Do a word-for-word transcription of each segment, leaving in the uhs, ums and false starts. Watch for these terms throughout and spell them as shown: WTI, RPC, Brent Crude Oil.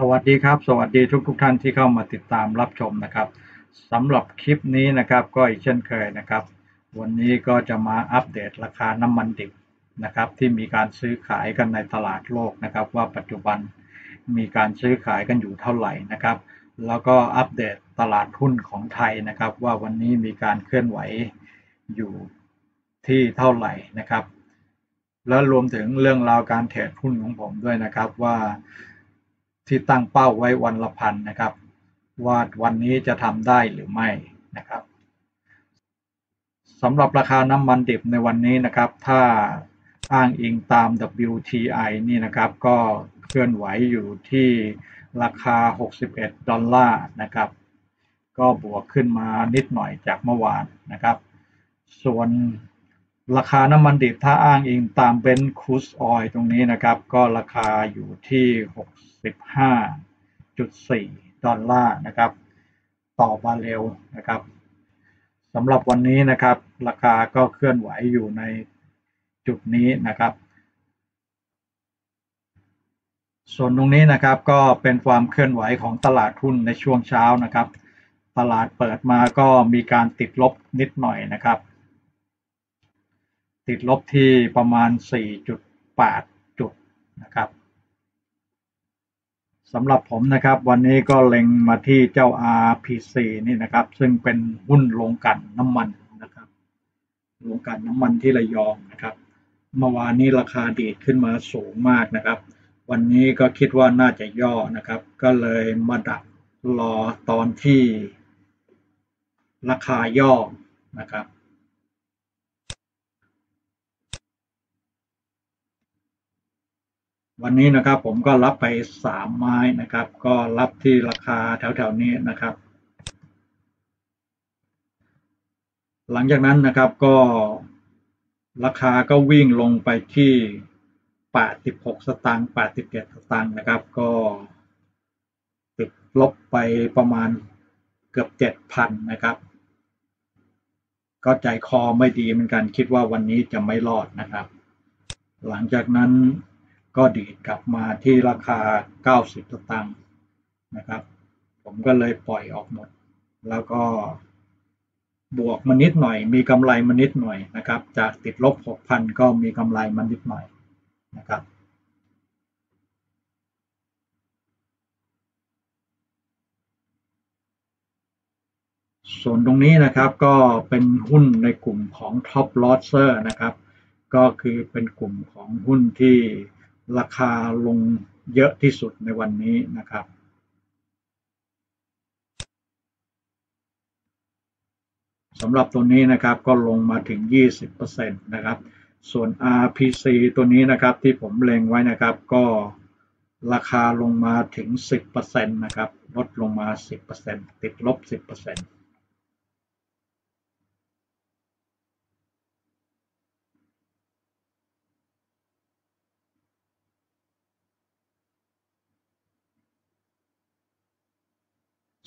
สวัสดีครับสวัสดีทุกทุกท่านที่เข้ามาติดตามรับชมนะครับสำหรับคลิปนี้นะครับก็อีกเช่นเคยนะครับวันนี้ก็จะมาอัปเดตราคาน้ำมันดิบนะครับที่มีการซื้อขายกันในตลาดโลกนะครับว่าปัจจุบันมีการซื้อขายกันอยู่เท่าไหร่นะครับแล้วก็อัปเดตตลาดหุ้นของไทยนะครับว่าวันนี้มีการเคลื่อนไหวอยู่ที่เท่าไหร่นะครับและรวมถึงเรื่องราวการเทรดหุ้นของผมด้วยนะครับว่าที่ตั้งเป้าไว้วันละพันนะครับว่าวันนี้จะทำได้หรือไม่นะครับสำหรับราคาน้ำมันดิบในวันนี้นะครับถ้าอ้างอิงตาม ดับเบิลยู ที ไอ นี่นะครับก็เคลื่อนไหวอยู่ที่ราคาหกสิบเอ็ดดอลลาร์นะครับก็บวกขึ้นมานิดหน่อยจากเมื่อวานนะครับส่วนราคาน้ำมันดิบถ้าอ้างอิงตาม Brent Crude Oil ตรงนี้นะครับก็ราคาอยู่ที่ หกสิบห้าจุดสี่ดอลลาร์นะครับต่อบาร์เรลนะครับสำหรับวันนี้นะครับราคาก็เคลื่อนไหวอยู่ในจุดนี้นะครับส่วนตรงนี้นะครับก็เป็นความเคลื่อนไหวของตลาดหุ้นในช่วงเช้านะครับตลาดเปิดมาก็มีการติดลบนิดหน่อยนะครับติดลบที่ประมาณ สี่จุดแปด จุดนะครับสำหรับผมนะครับวันนี้ก็เล็งมาที่เจ้า อาร์ พี ซี นี่นะครับซึ่งเป็นหุ้นโรงกลั่นน้ำมันนะครับโรงกลั่นน้ำมันที่ระยองนะครับเมื่อวานนี้ราคาดีดขึ้นมาสูงมากนะครับวันนี้ก็คิดว่าน่าจะย่อนะครับก็เลยมาดักรอตอนที่ราคาย่อนะครับวันนี้นะครับผมก็รับไปสามไม้นะครับก็รับที่ราคาแถวๆนี้นะครับหลังจากนั้นนะครับก็ราคาก็วิ่งลงไปที่แปดสิบหกสตางค์ แปดสิบเจ็ดสตางค์นะครับก็ติดลบไปประมาณเกือบ เจ็ดพัน นะครับก็ใจคอไม่ดีเหมือนกันคิดว่าวันนี้จะไม่รอดนะครับหลังจากนั้นก็ดีดกลับมาที่ราคาเก้าสิบสตางค์นะครับผมก็เลยปล่อยออกหมดแล้วก็บวกมานิดหน่อยมีกำไรมานิดหน่อยนะครับจากติดลบ หกพัน ก็มีกำไรมานิดหน่อยนะครับส่วนตรงนี้นะครับก็เป็นหุ้นในกลุ่มของ Top Losser นะครับก็คือเป็นกลุ่มของหุ้นที่ราคาลงเยอะที่สุดในวันนี้นะครับสำหรับตัวนี้นะครับก็ลงมาถึง ยี่สิบเปอร์เซ็นต์ นะครับส่วน อาร์ พี ซี ตัวนี้นะครับที่ผมเล็งไว้นะครับก็ราคาลงมาถึง สิบเปอร์เซ็นต์ นะครับลดลงมา สิบเปอร์เซ็นต์ ติดลบ สิบเปอร์เซ็นต์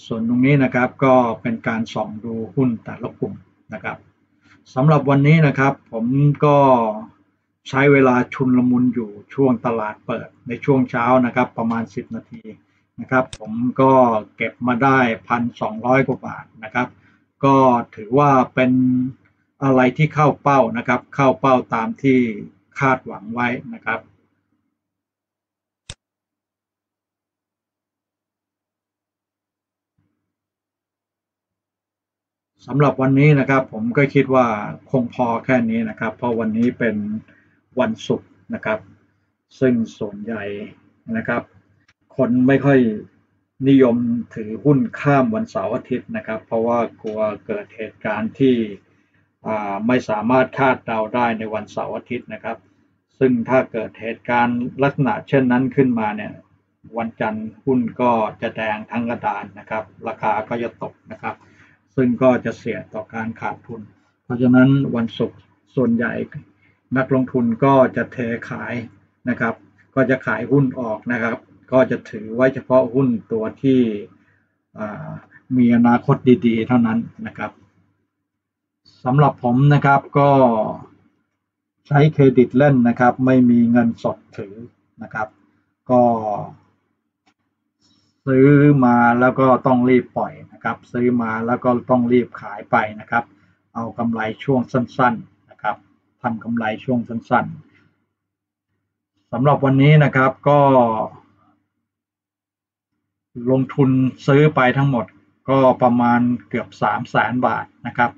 ส่วนตรงนี้นะครับก็เป็นการส่องดูหุ้นแต่ละกลุ่มนะครับสำหรับวันนี้นะครับผมก็ใช้เวลาชุนละมุนอยู่ช่วงตลาดเปิดในช่วงเช้านะครับประมาณสิบนาทีนะครับผมก็เก็บมาได้ หนึ่งพันสองร้อยกว่าบาทนะครับก็ถือว่าเป็นอะไรที่เข้าเป้านะครับเข้าเป้าตามที่คาดหวังไว้นะครับสำหรับวันนี้นะครับผมก็คิดว่าคงพอแค่นี้นะครับเพราะวันนี้เป็นวันศุกร์นะครับซึ่งส่วนใหญ่นะครับคนไม่ค่อยนิยมถือหุ้นข้ามวันเสาร์อาทิตย์นะครับเพราะว่ากลัวเกิดเหตุการณ์ที่ไม่สามารถคาดเดาได้ในวันเสาร์อาทิตย์นะครับซึ่งถ้าเกิดเหตุการณ์ลักษณะเช่นนั้นขึ้นมาเนี่ยวันจันทร์หุ้นก็จะแดงทั้งกระดานนะครับราคาก็จะตกนะครับซึ่งก็จะเสี่ยงต่อการขาดทุนเพราะฉะนั้นวันศุกร์ส่วนใหญ่นักลงทุนก็จะเทขายนะครับก็จะขายหุ้นออกนะครับก็จะถือไว้เฉพาะหุ้นตัวที่มีอนาคตดีๆเท่านั้นนะครับสำหรับผมนะครับก็ใช้เครดิตเล่นนะครับไม่มีเงินสดถือนะครับก็ ซื้อมาแล้วก็ต้องรีบปล่อยนะครับซื้อมาแล้วก็ต้องรีบขายไปนะครับเอากำไรช่วงสั้นๆนะครับทำกำไรช่วงสั้นๆสำหรับวันนี้นะครับก็ลงทุนซื้อไปทั้งหมดก็ประมาณเกือบสามแสนบาทนะครับ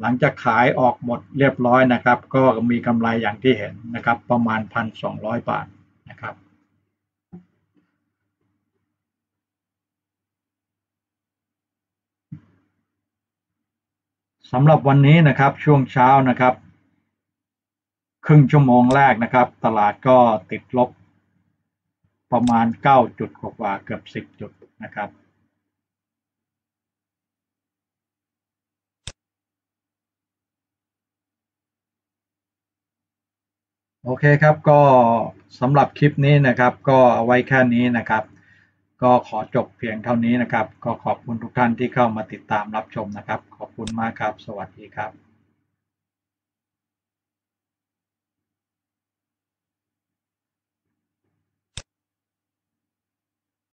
หลังจากขายออกหมดเรียบร้อยนะครับก็มีกำไรอย่างที่เห็นนะครับประมาณ หนึ่งพันสองร้อย บาทนะครับสำหรับวันนี้นะครับช่วงเช้านะครับครึ่งชั่วโมงแรกนะครับตลาดก็ติดลบประมาณเก้าจุดกว่าเกือบสิบจุดนะครับโอเคครับก็สำหรับคลิปนี้นะครับก็เอาไว้แค่นี้นะครับก็ขอจบเพียงเท่านี้นะครับก็ขอบคุณทุกท่านที่เข้ามาติดตามรับชมนะครับขอบคุณมากครับสวัสดีครับ